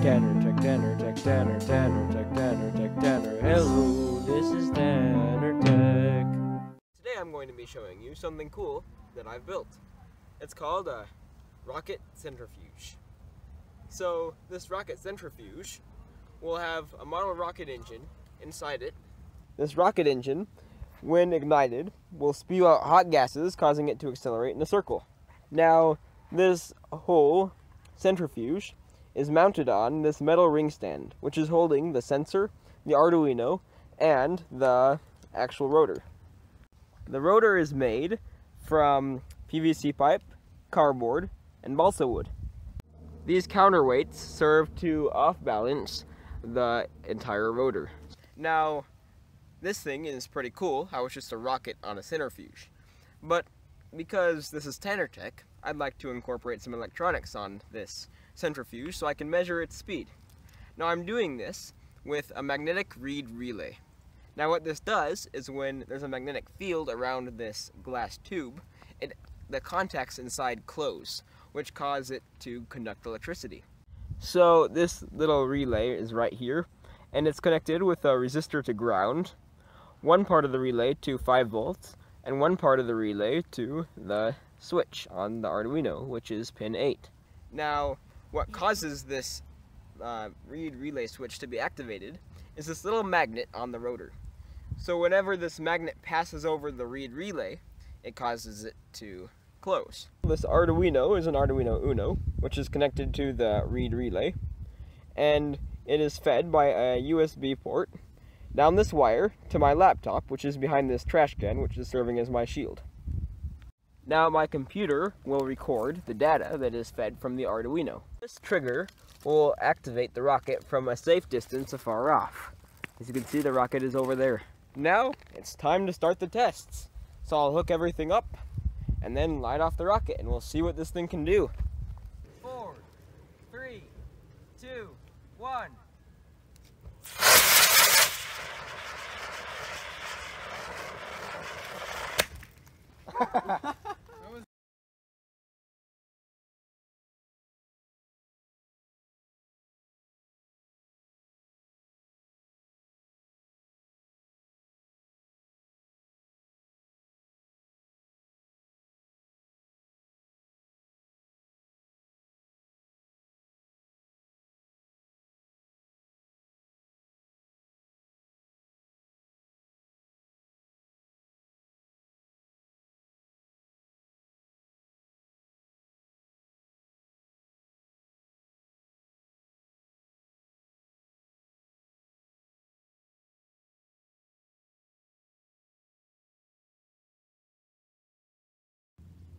Tanner Tech, Tanner Tech, Tanner, Tanner Tech, Tanner Tech, Tanner. Hello, this is Tanner Tech. Today I'm going to be showing you something cool that I've built. It's called a rocket centrifuge. So this rocket centrifuge will have a model rocket engine inside it. This rocket engine, when ignited, will spew out hot gases, causing it to accelerate in a circle. Now, this whole centrifuge is mounted on this metal ring stand, which is holding the sensor, the Arduino, and the actual rotor. The rotor is made from PVC pipe, cardboard, and balsa wood. These counterweights serve to off-balance the entire rotor. Now, this thing is pretty cool, how it's just a rocket on a centrifuge. But because this is Tanner Tech, I'd like to incorporate some electronics on this centrifuge so I can measure its speed. Now I'm doing this with a magnetic reed relay. Now what this does is when there's a magnetic field around this glass tube, the contacts inside close, which cause it to conduct electricity. So this little relay is right here, and it's connected with a resistor to ground, one part of the relay to 5 volts, and one part of the relay to the switch on the Arduino, which is pin 8. Now, what causes this reed relay switch to be activated is this little magnet on the rotor. So whenever this magnet passes over the reed relay, it causes it to close. This Arduino is an Arduino Uno, which is connected to the reed relay, and it is fed by a USB port down this wire to my laptop, which is behind this trash can, which is serving as my shield. Now my computer will record the data that is fed from the Arduino. This trigger will activate the rocket from a safe distance afar off. As you can see, the rocket is over there. Now it's time to start the tests. So I'll hook everything up and then light off the rocket, and we'll see what this thing can do. 4, 3, 2, 1.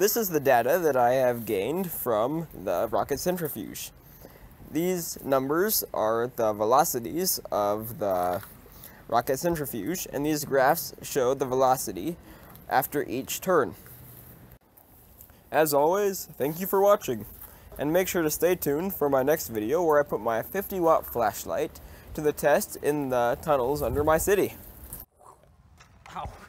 This is the data that I have gained from the rocket centrifuge. These numbers are the velocities of the rocket centrifuge, and these graphs show the velocity after each turn. As always, thank you for watching, and make sure to stay tuned for my next video where I put my 50-watt flashlight to the test in the tunnels under my city. Ow.